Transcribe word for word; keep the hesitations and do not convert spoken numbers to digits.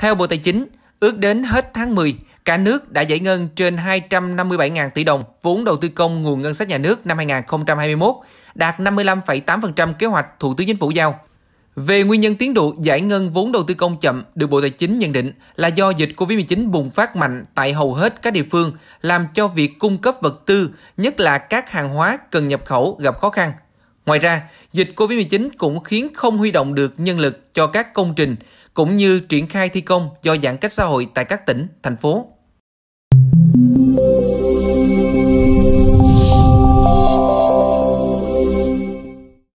Theo Bộ Tài chính, ước đến hết tháng mười, cả nước đã giải ngân trên hai trăm năm mươi bảy nghìn tỷ đồng vốn đầu tư công nguồn ngân sách nhà nước năm hai nghìn không trăm hai mươi mốt, đạt năm mươi lăm phẩy tám phần trăm kế hoạch Thủ tướng Chính phủ giao. Về nguyên nhân tiến độ giải ngân vốn đầu tư công chậm được Bộ Tài chính nhận định là do dịch Covid mười chín bùng phát mạnh tại hầu hết các địa phương, làm cho việc cung cấp vật tư, nhất là các hàng hóa cần nhập khẩu gặp khó khăn. Ngoài ra, dịch Covid mười chín cũng khiến không huy động được nhân lực cho các công trình, cũng như triển khai thi công do giãn cách xã hội tại các tỉnh, thành phố.